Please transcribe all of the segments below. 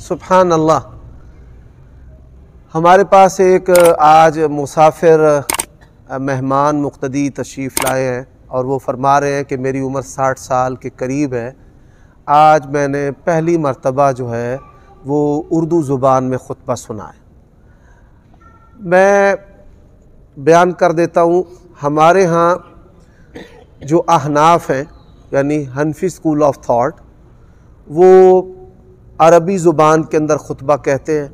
सुभान अल्लाह। हमारे पास एक आज मुसाफिर मेहमान मुक्तदी तशरीफ़ लाए हैं और वो फरमा रहे हैं कि मेरी उम्र 60 साल के करीब है। आज मैंने पहली मर्तबा जो है वो उर्दू ज़ुबान में ख़ुतबा सुना है। मैं बयान कर देता हूँ, हमारे यहाँ जो अहनाफ हैं यानी हनफी स्कूल ऑफ थाट, वो अरबी ज़ुबान के अंदर ख़ुतबा कहते हैं।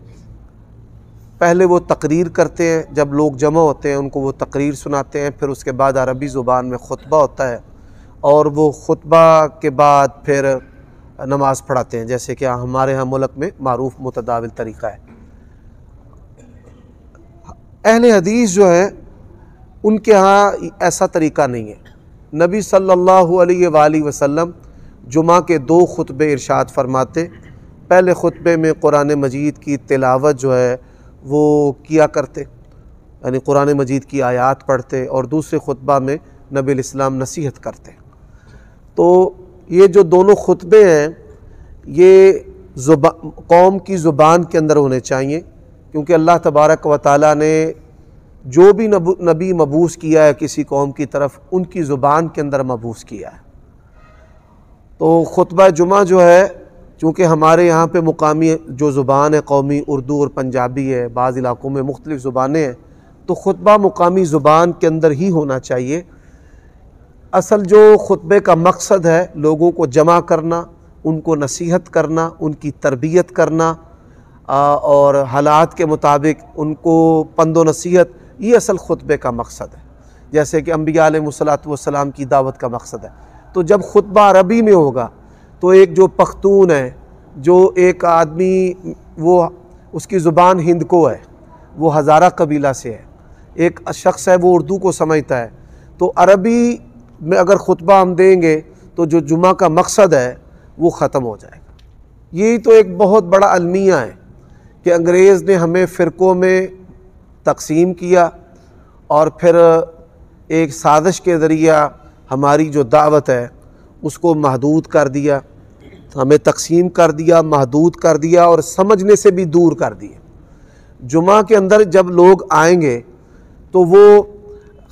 पहले वो तकरीर करते हैं, जब लोग जमा होते हैं उनको वो तकरीर सुनाते हैं, फिर उसके बाद अरबी ज़ुबान में ख़ुतबा होता है और वो ख़ुतबा के बाद फिर नमाज़ पढ़ाते हैं, जैसे कि हमारे यहाँ मुल्क में मारूफ़ मुतदाविल तरीक़ा है। अहले हदीस जो है उनके यहाँ ऐसा तरीक़ा नहीं है। नबी सल्लल्लाहु अलैहि वसल्लम जुमा के 2 खुतबे इरशाद फरमाते। पहले ख़ुतबे में कुरान मजीद की तिलावत जो है वो किया करते, यानी कुरान मजीद की आयात पढ़ते, और दूसरे ख़ुतबा में नबी इस्लाम नसीहत करते। तो ये जो दोनों ख़ुतबे हैं ये कौम की ज़ुबान के अंदर होने चाहिए, क्योंकि अल्लाह तबारक व ताला ने जो भी नबी मबूस किया है किसी कौम की तरफ, उनकी ज़ुबान के अंदर मबूस किया है। तो ख़ुतबा जुमा जो है, चूँकि हमारे यहाँ पे मुकामी जो ज़ुबान है कौमी उर्दू और पंजाबी है, बाज़ इलाक़ों में मुख्तलिफ़ ज़ुबानें हैं, तो ख़ुतबा मुकामी ज़ुबान के अंदर ही होना चाहिए। असल जो ख़ुतबे का मकसद है लोगों को जमा करना, उनको नसीहत करना, उनकी तरबियत करना और हालात के मुताबिक उनको पंदो नसीहत, ये असल ख़ुतबे का मकसद है, जैसे कि अंबिया अलैहिमुस्सलातु वस्सलाम की दावत का मकसद है। तो जब ख़ुतबा अरबी में होगा तो एक जो पख्तून है, जो एक आदमी वो उसकी ज़ुबान हिंदको है, वो हज़ारा कबीला से है, एक शख्स है वो उर्दू को समझता है, तो अरबी में अगर ख़ुतबा हम देंगे तो जो जुमा का मकसद है वो ख़त्म हो जाएगा। यही तो एक बहुत बड़ा अलमिया है कि अंग्रेज़ ने हमें फ़िरक़ों में तकसीम किया और फिर एक साजिश के ज़रिया हमारी जो दावत है उसको महदूद कर दिया, हमें तकसीम कर दिया, महदूद कर दिया और समझने से भी दूर कर दिया। जुमा के अंदर जब लोग आएंगे तो वो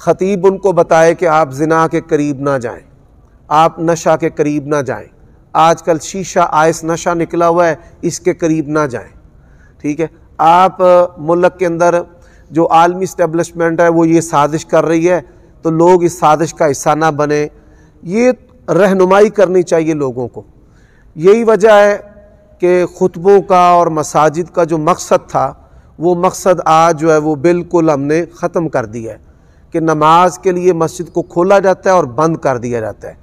ख़तीब उनको बताए कि आप ज़िना के करीब ना जाएं, आप नशा के करीब ना जाएं, आजकल शीशा आइस नशा निकला हुआ है, इसके करीब ना जाएं, ठीक है। आप मुल्क के अंदर जो आलमी इस्टेब्लिशमेंट है वो ये साजिश कर रही है, तो लोग इस साजिश का हिस्सा ना बने, ये रहनुमाई करनी चाहिए लोगों को। यही वजह है कि खुतबों का और मसाजिद का जो मकसद था वो मकसद आज जो है वो बिल्कुल हमने ख़त्म कर दिया है कि नमाज के लिए मस्जिद को खोला जाता है और बंद कर दिया जाता है।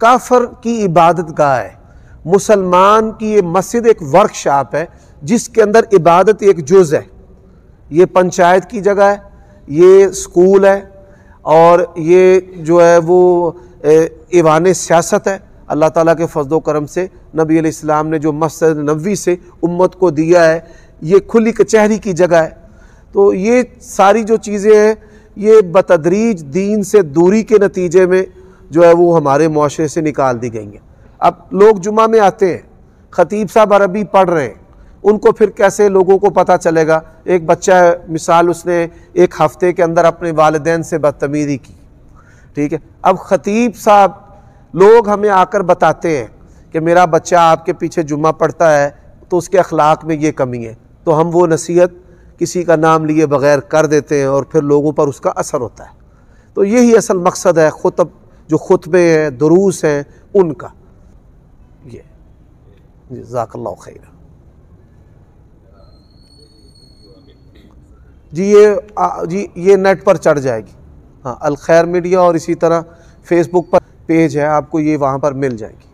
काफर की इबादत गाह है, मुसलमान की ये मस्जिद एक वर्कशॉप है जिसके अंदर इबादत एक जुज़ है। ये पंचायत की जगह है, ये स्कूल है और ये जो है वो ईवान सियासत है। अल्लाह ताला के फजलो करम से नबी अलैहिस्सलाम ने जो मस्जिद नबवी से उम्मत को दिया है ये खुली कचहरी की जगह है। तो ये सारी जो चीज़ें हैं ये बतदरीज दीन से दूरी के नतीजे में जो है वो हमारे माशरे से निकाल दी गई हैं। अब लोग जुमा में आते हैं, ख़तीब साहब अरबी पढ़ रहे हैं, उनको फिर कैसे लोगों को पता चलेगा। एक बच्चा मिसाल, उसने एक हफ़्ते के अंदर अपने वालिदैन से बदतमीज़ी की, ठीक है। अब ख़तीब साहब लोग हमें आकर बताते हैं कि मेरा बच्चा आपके पीछे जुमा पढ़ता है तो उसके अखलाक में ये कमी है, तो हम वो नसीहत किसी का नाम लिए बग़ैर कर देते हैं और फिर लोगों पर उसका असर होता है। तो यही असल मकसद है जो खुतबे हैं, दुरूस हैं, उनका। ये जज़ाकल्लाहु खैर जी। ये नेट पर चढ़ जाएगी, हाँ, अल खैर मीडिया, और इसी तरह फेसबुक पर पेज है, आपको ये वहाँ पर मिल जाएगी।